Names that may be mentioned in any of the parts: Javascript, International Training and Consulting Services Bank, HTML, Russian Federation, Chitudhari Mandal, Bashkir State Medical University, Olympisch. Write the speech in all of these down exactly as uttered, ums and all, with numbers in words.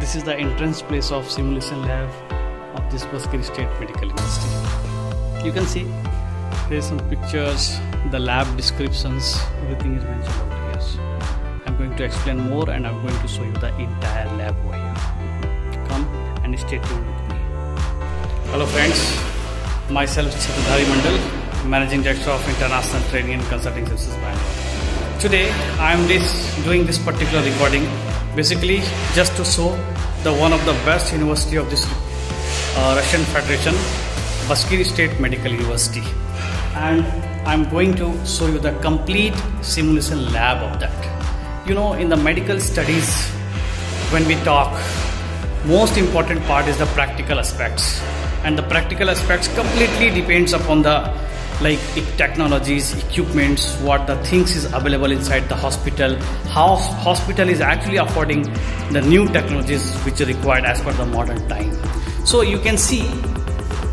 This is the entrance place of simulation lab of this Bashkir State Medical University. You can see there's some pictures, the lab descriptions, everything is mentioned over here. I'm going to explain more and I'm going to show you the entire lab over here. Come and stay tuned with me. Hello friends, myself Chitudhari Mandal, Managing Director of International Training and Consulting Services Bank. Today I am this, doing this particular recording basically just to show the one of the best university of this uh, Russian Federation, Bashkir State Medical University, and I'm going to show you the complete simulation lab of that. You know, in the medical studies, when we talk, most important part is the practical aspects, and the practical aspects completely depends upon the like technologies, equipments, what the things is available inside the hospital, how hospital is actually affording the new technologies which are required as per the modern time. So you can see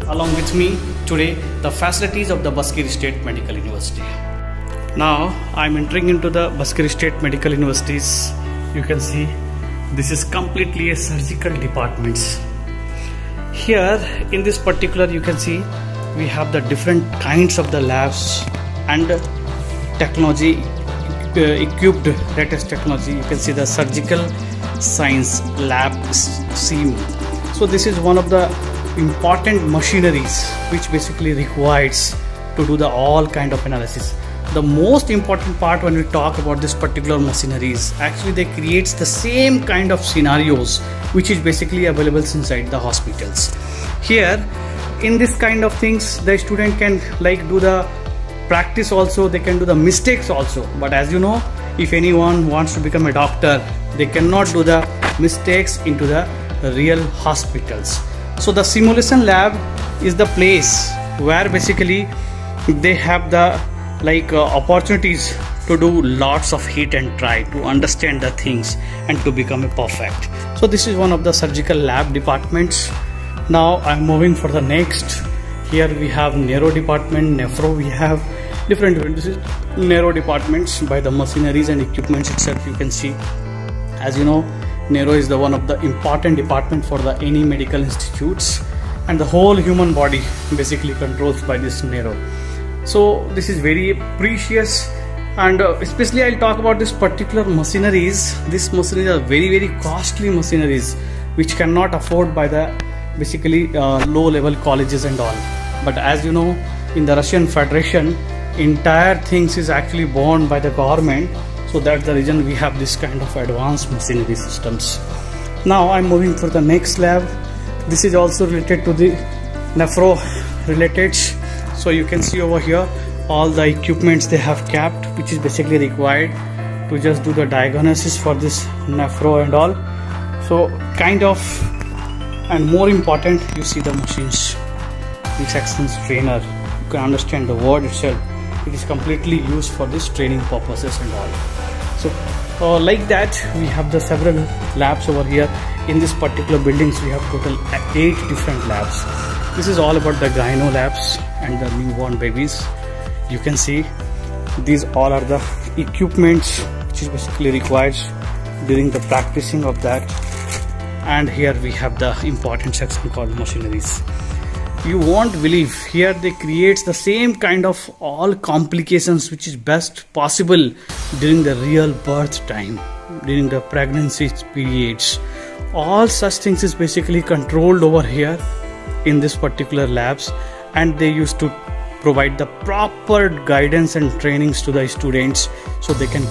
along with me today the facilities of the Bashkir State Medical University. Now I'm entering into the Bashkir State Medical Universities. You can see this is completely a surgical departments. Here in this particular you can see we have the different kinds of the labs and technology uh, equipped latest technology. You can see the surgical science lab seam. So this is one of the important machineries which basically requires to do the all kind of analysis. The most important part when we talk about this particular machineries, actually they creates the same kind of scenarios which is basically available inside the hospitals. Here in this kind of things the student can like do the practice also, they can do the mistakes also, but as you know, if anyone wants to become a doctor, they cannot do the mistakes into the real hospitals. So the simulation lab is the place where basically they have the like uh, opportunities to do lots of hit and try to understand the things and to become a perfect. So this is one of the surgical lab departments. Now I'm moving for the next. Here we have neuro department, nephro, we have different neuro departments by the machineries and equipments itself. You can see, as you know, neuro is the one of the important department for the any medical institutes, and the whole human body basically controls by this neuro. So this is very precious, and uh, especially I'll talk about this particular machineries. These machineries are very very costly machineries which cannot afford by the basically uh, low level colleges and all, but as you know, in the Russian Federation entire things is actually borne by the government, so that's the reason we have this kind of advanced machinery systems. Now I'm moving for the next lab. This is also related to the nephro related, so you can see over here all the equipments they have kept which is basically required to just do the diagnosis for this nephro and all. So kind of, and more important, you see the machines, this actions trainer, you can understand the word itself, it is completely used for this training purposes and all. So uh, like that we have the several labs over here. In this particular buildings we have total eight different labs. This is all about the gyno labs and the newborn babies. You can see these all are the equipments which is basically required during the practicing of that. And here we have the important section called machineries. You won't believe, here they create the same kind of all complications which is best possible during the real birth time, during the pregnancy periods. All such things is basically controlled over here in this particular labs, and they used to provide the proper guidance and trainings to the students so they can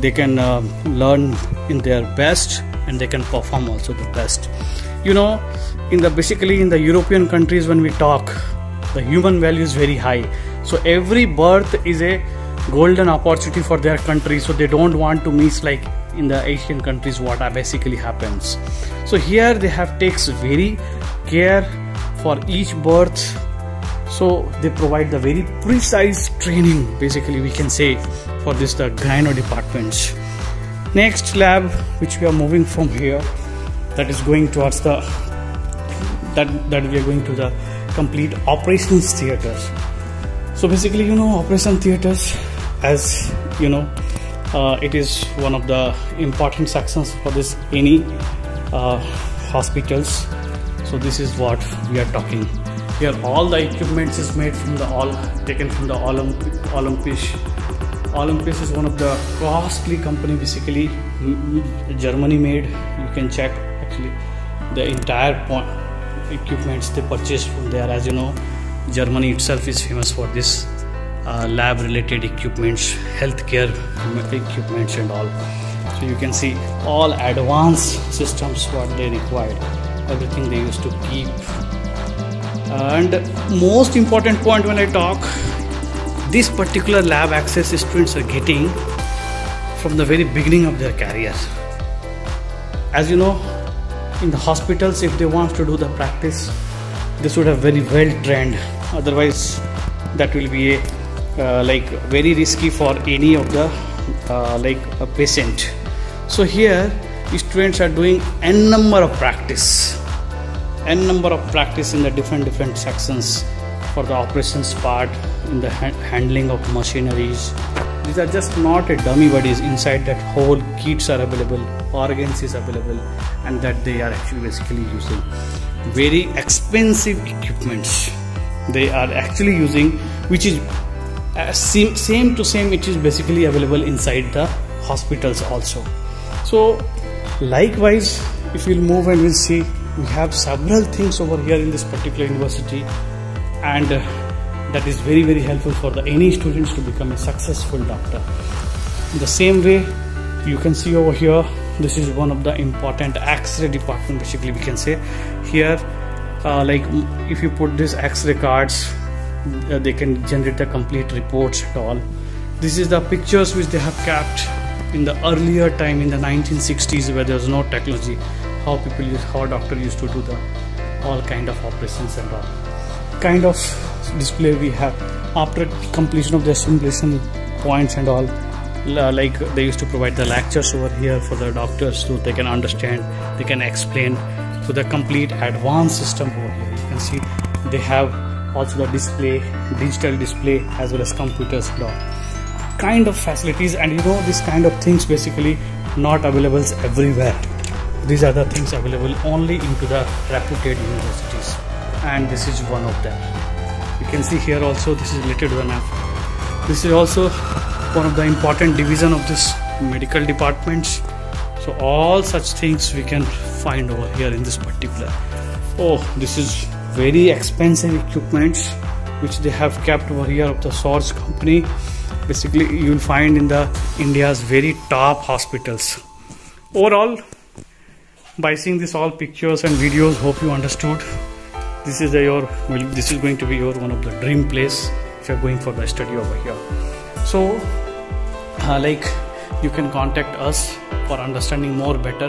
they can uh, learn in their best and they can perform also the best. You know, in the basically in the European countries when we talk, the human value is very high, so every birth is a golden opportunity for their country, so they don't want to miss like in the Asian countries what basically happens. So here they have takes very care for each birth, so they provide the very precise training basically we can say for this the gyno departments. Next lab which we are moving from here, that is going towards the that that we are going to the complete operations theaters. So basically, you know, operation theaters, as you know, uh, it is one of the important sections for this any uh, hospitals. So this is what we are talking here. All the equipment is made from the all taken from the Olympic Olympisch. Olympisch is one of the costly company, basically Germany made. You can check actually the entire point equipments they purchased from there. As you know, Germany itself is famous for this uh, lab related equipments, healthcare equipments and all. So you can see all advanced systems what they required, everything they used to keep. And most important point when I talk, this particular lab access students are getting from the very beginning of their careers. As you know, in the hospitals, if they want to do the practice, they should have very well trained, otherwise that will be a, uh, like very risky for any of the uh, like a patient. So here students are doing n number of practice n number of practice in the different different sections, for the operations part, in the ha handling of machineries. These are just not a dummy bodies. Inside that whole kits are available, organs is available, and that they are actually basically using very expensive equipments they are actually using, which is uh, same, same to same it is basically available inside the hospitals also. So likewise, if we'll move and we'll see, we have several things over here in this particular university, and uh, that is very very helpful for the any students to become a successful doctor. In the same way, you can see over here, this is one of the important X-ray department, basically we can say here, uh, like if you put these X-ray cards, uh, they can generate the complete reports at all. This is the pictures which they have kept in the earlier time, in the nineteen sixties, where there was no technology, how people use, how doctor used to do the all kind of operations and all kind of display we have. After completion of the assimilation points and all, like they used to provide the lectures over here for the doctors, so they can understand, they can explain. So the complete advanced system over here, you can see they have also the display, digital display, as well as computers and all kind of facilities. And you know, this kind of things basically not available everywhere. These are the things available only into the reputed universities, and this is one of them. You can see here also, this is related to the N A F. This is also one of the important division of this medical departments. So all such things we can find over here in this particular. Oh, this is very expensive equipments which they have kept over here of the source company. Basically you will find in the India's very top hospitals. Overall, by seeing this all pictures and videos, hope you understood. This is a, your well, this is going to be your one of the dream place if you're going for the study over here. So uh, like you can contact us for understanding more better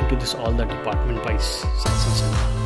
into this all the department wise sections.